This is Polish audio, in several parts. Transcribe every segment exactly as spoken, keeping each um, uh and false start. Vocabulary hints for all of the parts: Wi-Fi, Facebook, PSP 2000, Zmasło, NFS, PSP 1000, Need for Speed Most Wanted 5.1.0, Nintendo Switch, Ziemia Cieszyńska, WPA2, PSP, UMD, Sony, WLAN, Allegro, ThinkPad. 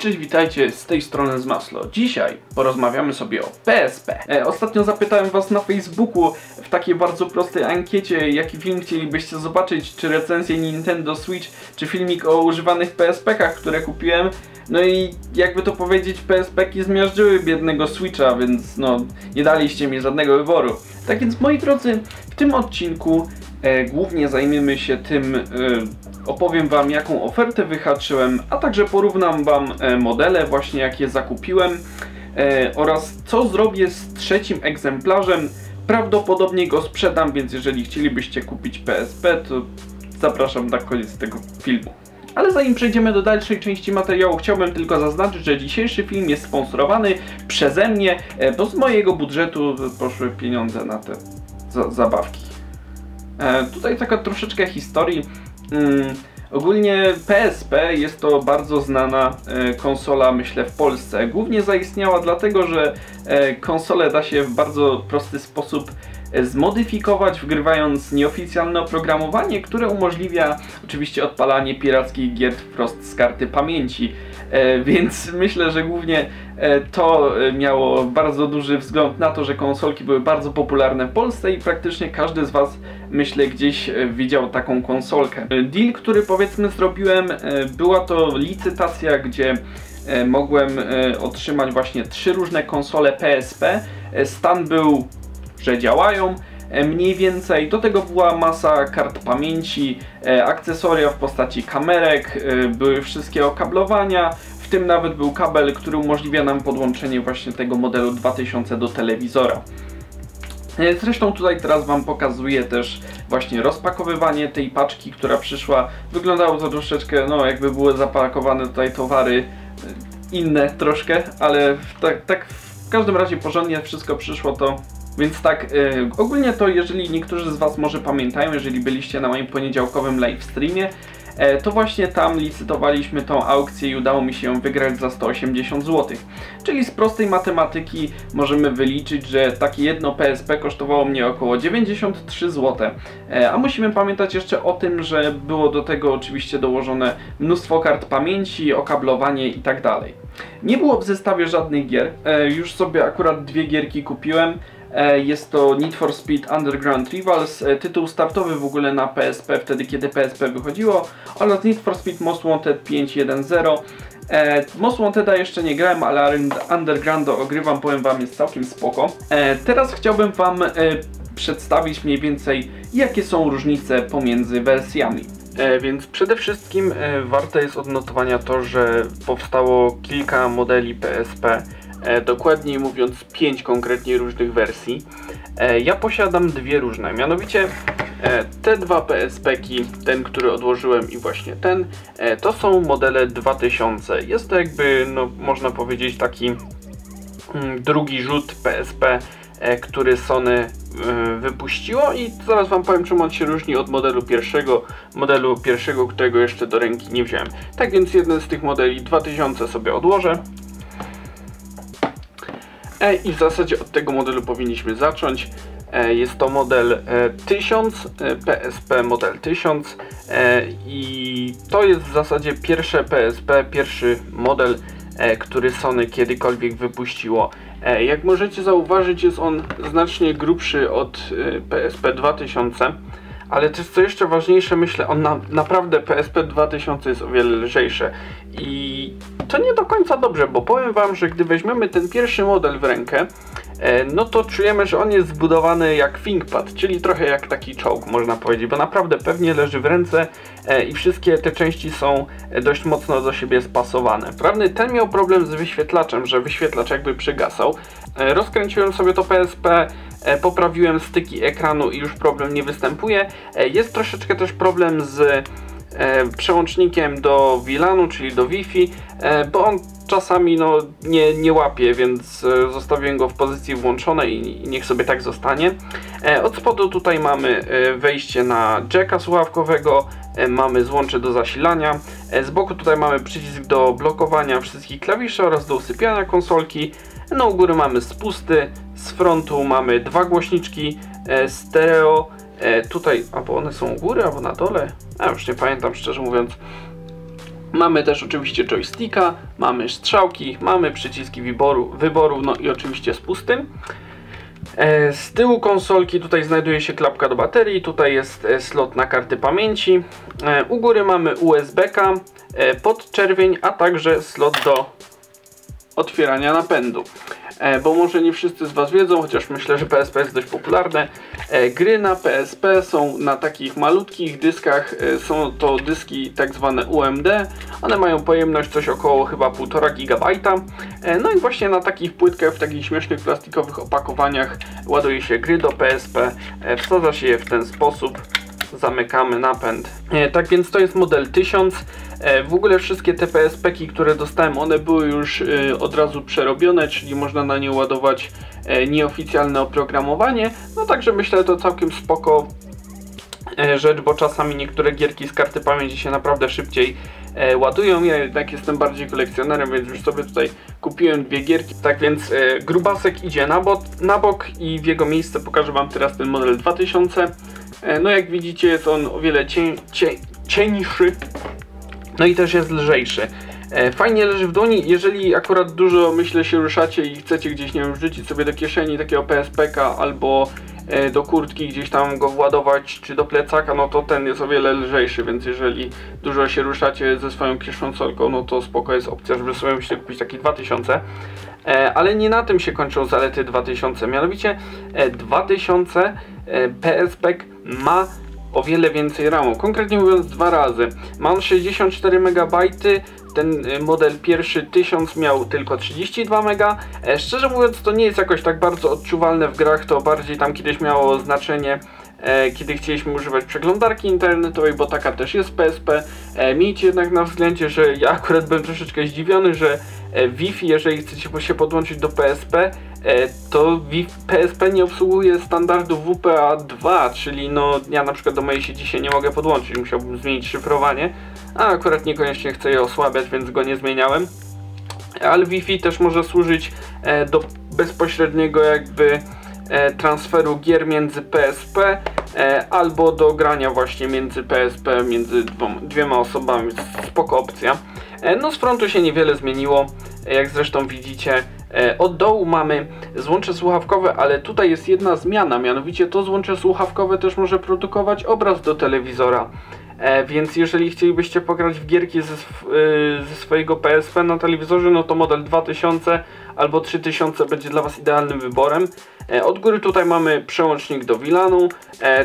cześć, witajcie, z tej strony Zmasło. Dzisiaj porozmawiamy sobie o P S P. E, ostatnio zapytałem was na Facebooku w takiej bardzo prostej ankiecie, jaki film chcielibyście zobaczyć, czy recenzję Nintendo Switch, czy filmik o używanych P S P-kach, które kupiłem. No i jakby to powiedzieć, P S P-ki zmiażdżyły biednego Switcha, więc no nie daliście mi żadnego wyboru. Tak więc, moi drodzy, w tym odcinku e, głównie zajmiemy się tym... E, Opowiem wam, jaką ofertę wyhaczyłem, a także porównam wam modele właśnie, jakie zakupiłem e, oraz co zrobię z trzecim egzemplarzem. Prawdopodobnie go sprzedam, więc jeżeli chcielibyście kupić P S P, to zapraszam na koniec tego filmu. Ale zanim przejdziemy do dalszej części materiału, chciałbym tylko zaznaczyć, że dzisiejszy film jest sponsorowany przeze mnie, e, bo z mojego budżetu poszły pieniądze na te za zabawki. E, tutaj taka troszeczkę historii. Hmm. Ogólnie P S P jest to bardzo znana e, konsola, myślę, w Polsce. Głównie zaistniała dlatego, że e, konsolę da się w bardzo prosty sposób e, zmodyfikować, wgrywając nieoficjalne oprogramowanie, które umożliwia oczywiście odpalanie pirackich gier wprost z karty pamięci. E, więc myślę, że głównie e, to miało bardzo duży wzgląd na to, że konsolki były bardzo popularne w Polsce i praktycznie każdy z was, myślę, gdzieś widział taką konsolkę. Deal, który powiedzmy zrobiłem, była to licytacja, gdzie mogłem otrzymać właśnie trzy różne konsole P S P. Stan był, że działają mniej więcej. Do tego była masa kart pamięci, akcesoria w postaci kamerek, były wszystkie okablowania. W tym nawet był kabel, który umożliwia nam podłączenie właśnie tego modelu dwa tysiące do telewizora. Zresztą tutaj teraz wam pokazuję też właśnie rozpakowywanie tej paczki, która przyszła. Wyglądało to troszeczkę, no jakby były zapakowane tutaj towary inne troszkę, ale w tak, tak w każdym razie porządnie wszystko przyszło to. Więc tak, yy, ogólnie to, jeżeli niektórzy z was może pamiętają, jeżeli byliście na moim poniedziałkowym live streamie, to właśnie tam licytowaliśmy tą aukcję i udało mi się ją wygrać za sto osiemdziesiąt złotych. Czyli z prostej matematyki możemy wyliczyć, że takie jedno P S P kosztowało mnie około dziewięćdziesiąt trzy złote. A musimy pamiętać jeszcze o tym, że było do tego oczywiście dołożone mnóstwo kart pamięci, okablowanie i tak dalej. Nie było w zestawie żadnych gier. Już sobie akurat dwie gierki kupiłem. Jest to Need for Speed Underground Rivals, tytuł startowy w ogóle na P S P, wtedy kiedy P S P wychodziło, oraz Need for Speed Most Wanted pięć jeden zero. Most Wanted'a jeszcze nie grałem, ale Underground'o ogrywam, powiem wam, jest całkiem spoko. Teraz chciałbym wam przedstawić mniej więcej, jakie są różnice pomiędzy wersjami. E, więc przede wszystkim e, warte jest odnotowania to, że powstało kilka modeli P S P, e, dokładniej mówiąc pięć konkretnie różnych wersji. E, ja posiadam dwie różne, mianowicie e, te dwa P S P-ki, ten, który odłożyłem i właśnie ten, e, to są modele dwa tysiące. Jest to jakby, no, można powiedzieć, taki mm, drugi rzut P S P, e, który Sony wypuściło i zaraz wam powiem, czym on się różni od modelu pierwszego, modelu pierwszego, którego jeszcze do ręki nie wziąłem. Tak więc jeden z tych modeli dwa tysiące sobie odłożę e, i w zasadzie od tego modelu powinniśmy zacząć. E, jest to model e, tysiąc, e, P S P model tysiąc e, i to jest w zasadzie pierwsze P S P, pierwszy model, e, który Sony kiedykolwiek wypuściło. Jak możecie zauważyć, jest on znacznie grubszy od P S P dwa tysiące, ale też co jeszcze ważniejsze, myślę, on na, naprawdę P S P dwa tysiące jest o wiele lżejsze i to nie do końca dobrze, bo powiem wam, że gdy weźmiemy ten pierwszy model w rękę, no to czujemy, że on jest zbudowany jak ThinkPad, czyli trochę jak taki czołg, można powiedzieć, bo naprawdę pewnie leży w ręce i wszystkie te części są dość mocno do siebie spasowane. Prawny ten miał problem z wyświetlaczem, że wyświetlacz jakby przygasał. Rozkręciłem sobie to P S P, poprawiłem styki ekranu i już problem nie występuje. Jest troszeczkę też problem z przełącznikiem do WLANu, czyli do Wi-Fi, bo on czasami no, nie, nie łapie, więc zostawiłem go w pozycji włączonej i niech sobie tak zostanie. Od spodu tutaj mamy wejście na jacka słuchawkowego, mamy złącze do zasilania, z boku tutaj mamy przycisk do blokowania wszystkich klawiszy oraz do usypiania konsolki, no u góry mamy spusty, z frontu mamy dwa głośniczki stereo, tutaj albo one są u góry, albo na dole, a już nie pamiętam szczerze mówiąc. Mamy też oczywiście joysticka, mamy strzałki, mamy przyciski wyboru, wyboru no i oczywiście z pustym. Z tyłu konsolki tutaj znajduje się klapka do baterii, tutaj jest slot na karty pamięci. U góry mamy U S B-ka, podczerwień, a także slot do otwierania napędu. Bo może nie wszyscy z Was wiedzą, chociaż myślę, że P S P jest dość popularne. Gry na P S P są na takich malutkich dyskach, są to dyski tak zwane U M D. One mają pojemność coś około chyba półtora gigabajta. No i właśnie na takich płytkach, w takich śmiesznych plastikowych opakowaniach ładuje się gry do P S P. Wsadza się je w ten sposób. Zamykamy napęd. Tak więc to jest model tysiąc. W ogóle wszystkie te P S P-ki, które dostałem, one były już od razu przerobione, czyli można na nie ładować nieoficjalne oprogramowanie. No także myślę, że to całkiem spoko rzecz, bo czasami niektóre gierki z karty pamięci się naprawdę szybciej ładują. Ja jednak jestem bardziej kolekcjonerem, więc już sobie tutaj kupiłem dwie gierki. Tak więc grubasek idzie na, na bok i w jego miejsce pokażę Wam teraz ten model dwa tysiące. No jak widzicie, jest on o wiele cień, cień, cieńszy, no i też jest lżejszy. Fajnie leży w dłoni, jeżeli akurat dużo, myślę, się ruszacie i chcecie gdzieś, nie wiem, wrzucić sobie do kieszeni takiego P S P-ka albo do kurtki gdzieś tam go władować, czy do plecaka, no to ten jest o wiele lżejszy, więc jeżeli dużo się ruszacie ze swoją kieszoncolką, no to spoko jest opcja, żeby sobie myślę kupić taki dwa tysiące. Ale nie na tym się kończą zalety dwa tysiące, mianowicie dwa tysiące P S P ma o wiele więcej ramu, konkretnie mówiąc dwa razy. Mam sześćdziesiąt cztery megabajty, ten model pierwszy tysiąc miał tylko trzydzieści dwa mega. Szczerze mówiąc, to nie jest jakoś tak bardzo odczuwalne w grach, to bardziej tam kiedyś miało znaczenie, kiedy chcieliśmy używać przeglądarki internetowej, bo taka też jest P S P. Miejcie jednak na względzie, że ja akurat byłem troszeczkę zdziwiony, że Wi-Fi, jeżeli chcecie się podłączyć do P S P, to P S P nie obsługuje standardu W P A dwa, czyli no ja na przykład do mojej sieci się nie mogę podłączyć, musiałbym zmienić szyfrowanie, a akurat niekoniecznie chcę je osłabiać, więc go nie zmieniałem. Ale Wi-Fi też może służyć do bezpośredniego jakby transferu gier między P S P albo do grania właśnie między P S P, między dwiema osobami, spoko opcja. No z frontu się niewiele zmieniło, jak zresztą widzicie. Od dołu mamy złącze słuchawkowe, ale tutaj jest jedna zmiana, mianowicie to złącze słuchawkowe też może produkować obraz do telewizora. Więc jeżeli chcielibyście pograć w gierki ze, sw ze swojego P S P na telewizorze, no to model dwa tysiące albo trzy tysiące będzie dla Was idealnym wyborem. Od góry tutaj mamy przełącznik do WLANu,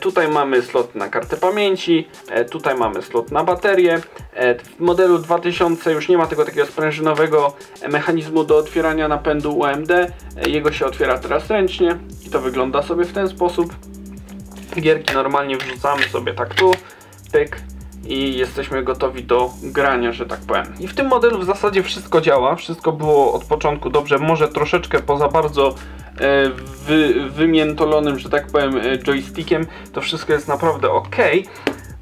tutaj mamy slot na kartę pamięci, tutaj mamy slot na baterię. W modelu dwa tysiące już nie ma tego takiego sprężynowego mechanizmu do otwierania napędu U M D, jego się otwiera teraz ręcznie i to wygląda sobie w ten sposób. Gierki normalnie wrzucamy sobie tak tu, pyk i jesteśmy gotowi do grania, że tak powiem. I w tym modelu w zasadzie wszystko działa, wszystko było od początku dobrze, może troszeczkę poza bardzo wy, wymiętolonym, że tak powiem, joystickiem, to wszystko jest naprawdę ok.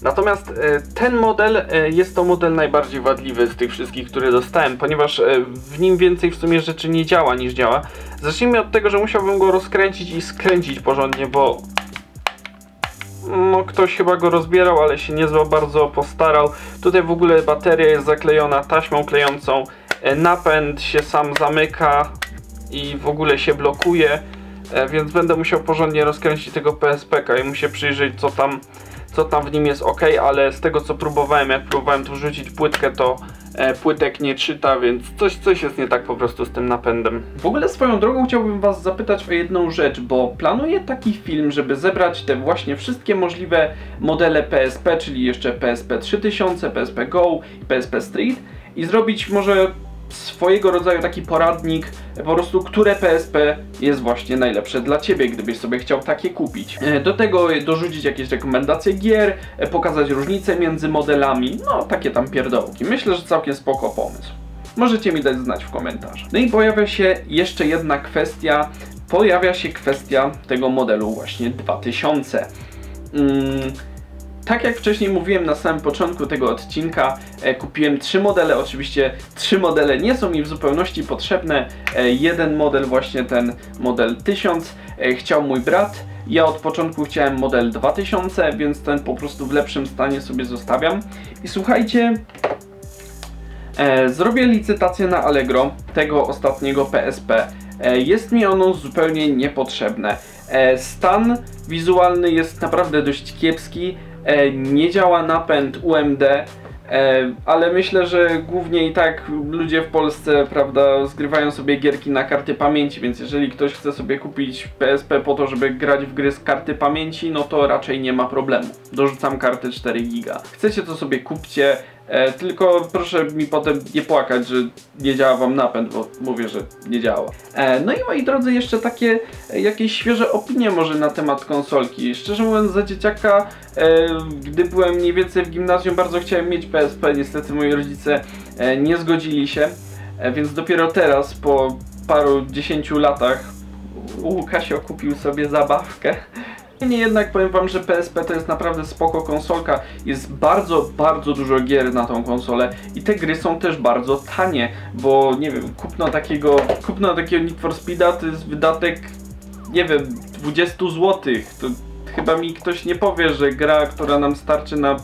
Natomiast ten model jest to model najbardziej wadliwy z tych wszystkich, które dostałem, ponieważ w nim więcej w sumie rzeczy nie działa niż działa. Zacznijmy od tego, że musiałbym go rozkręcić i skręcić porządnie, bo no ktoś chyba go rozbierał, ale się niezła bardzo postarał. Tutaj w ogóle bateria jest zaklejona taśmą klejącą, napęd się sam zamyka i w ogóle się blokuje, więc będę musiał porządnie rozkręcić tego P S P-ka i muszę przyjrzeć, co tam co tam w nim jest ok, ale z tego co próbowałem, jak próbowałem tu wrzucić płytkę, to e, płytek nie czyta, więc coś, coś jest nie tak po prostu z tym napędem. W ogóle swoją drogą chciałbym Was zapytać o jedną rzecz, bo planuję taki film, żeby zebrać te właśnie wszystkie możliwe modele P S P, czyli jeszcze P S P trzy tysiące, P S P Go i P S P Street i zrobić może swojego rodzaju taki poradnik, po prostu, które P S P jest właśnie najlepsze dla Ciebie, gdybyś sobie chciał takie kupić. Do tego dorzucić jakieś rekomendacje gier, pokazać różnice między modelami, no takie tam pierdołki. Myślę, że całkiem spoko pomysł. Możecie mi dać znać w komentarzach. No i pojawia się jeszcze jedna kwestia, pojawia się kwestia tego modelu właśnie dwa tysiące. Mm. Tak jak wcześniej mówiłem na samym początku tego odcinka, e, kupiłem trzy modele, oczywiście trzy modele nie są mi w zupełności potrzebne, e, jeden model, właśnie ten model tysiąc, e, chciał mój brat, ja od początku chciałem model dwa tysiące, więc ten po prostu w lepszym stanie sobie zostawiam i słuchajcie, E, zrobię licytację na Allegro tego ostatniego P S P. E, jest mi ono zupełnie niepotrzebne. E, stan wizualny jest naprawdę dość kiepski. E, nie działa napęd U M D. Ale myślę, że głównie i tak ludzie w Polsce, prawda, zgrywają sobie gierki na karty pamięci, więc jeżeli ktoś chce sobie kupić P S P po to, żeby grać w gry z karty pamięci, no to raczej nie ma problemu. Dorzucam kartę cztery giga. Chcecie, to sobie kupcie, e, tylko proszę mi potem nie płakać, że nie działa wam napęd, bo mówię, że nie działa. E, no i moi drodzy, jeszcze takie e, jakieś świeże opinie może na temat konsolki. Szczerze mówiąc, za dzieciaka, e, gdy byłem mniej więcej w gimnazjum, bardzo chciałem mieć P S P, niestety moi rodzice e, nie zgodzili się, e, więc dopiero teraz, po paru dziesięciu latach, Łukasio kupił sobie zabawkę. Niemniej jednak powiem wam, że P S P to jest naprawdę spoko konsolka, jest bardzo, bardzo dużo gier na tą konsolę i te gry są też bardzo tanie, bo nie wiem, kupno takiego, kupno takiego Need for Speeda to jest wydatek, nie wiem, dwadzieścia złotych, to chyba mi ktoś nie powie, że gra, która nam starczy na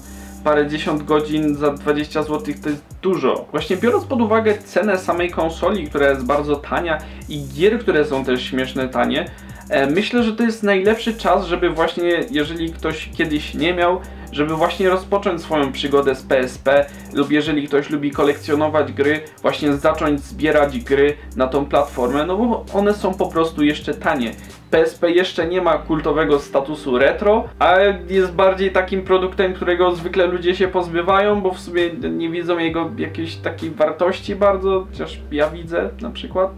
parę dziesiąt godzin za dwadzieścia złotych to jest dużo. Właśnie biorąc pod uwagę cenę samej konsoli, która jest bardzo tania i gier, które są też śmieszne tanie, myślę, że to jest najlepszy czas, żeby właśnie, jeżeli ktoś kiedyś nie miał, żeby właśnie rozpocząć swoją przygodę z P S P, lub jeżeli ktoś lubi kolekcjonować gry, właśnie zacząć zbierać gry na tą platformę, no bo one są po prostu jeszcze tanie. P S P jeszcze nie ma kultowego statusu retro, ale jest bardziej takim produktem, którego zwykle ludzie się pozbywają, bo w sumie nie widzą jego jakiejś takiej wartości bardzo, chociaż ja widzę na przykład.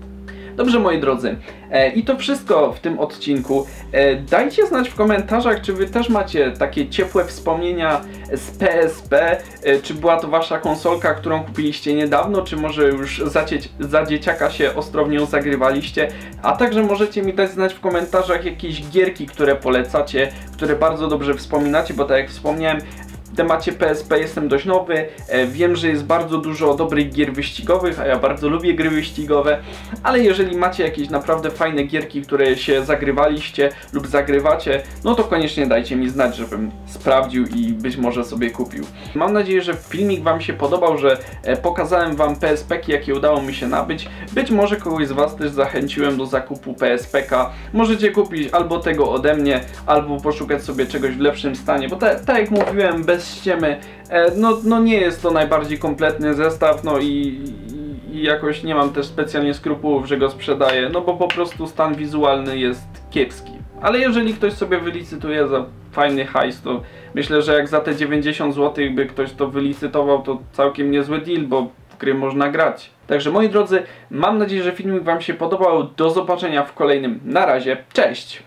Dobrze moi drodzy, e, i to wszystko w tym odcinku. E, dajcie znać w komentarzach, czy wy też macie takie ciepłe wspomnienia z P S P, e, czy była to wasza konsolka, którą kupiliście niedawno, czy może już za, za dzieciaka się ostrownią zagrywaliście, a także możecie mi dać znać w komentarzach jakieś gierki, które polecacie, które bardzo dobrze wspominacie, bo tak jak wspomniałem, w temacie P S P jestem dość nowy, e, wiem, że jest bardzo dużo dobrych gier wyścigowych, a ja bardzo lubię gry wyścigowe, ale jeżeli macie jakieś naprawdę fajne gierki, które się zagrywaliście lub zagrywacie, no to koniecznie dajcie mi znać, żebym sprawdził i być może sobie kupił. Mam nadzieję, że filmik wam się podobał, że e, pokazałem wam P S P-ki, jakie udało mi się nabyć. Być może kogoś z was też zachęciłem do zakupu P S P-ka. Możecie kupić albo tego ode mnie, albo poszukać sobie czegoś w lepszym stanie, bo tak jak mówiłem, bez ściemy, no, no nie jest to najbardziej kompletny zestaw, no i, i jakoś nie mam też specjalnie skrupułów, że go sprzedaję, no bo po prostu stan wizualny jest kiepski. Ale jeżeli ktoś sobie wylicytuje za fajny hajs, to myślę, że jak za te dziewięćdziesiąt złotych by ktoś to wylicytował, to całkiem niezły deal, bo w gry można grać. Także moi drodzy, mam nadzieję, że filmik wam się podobał. Do zobaczenia w kolejnym. Na razie, cześć!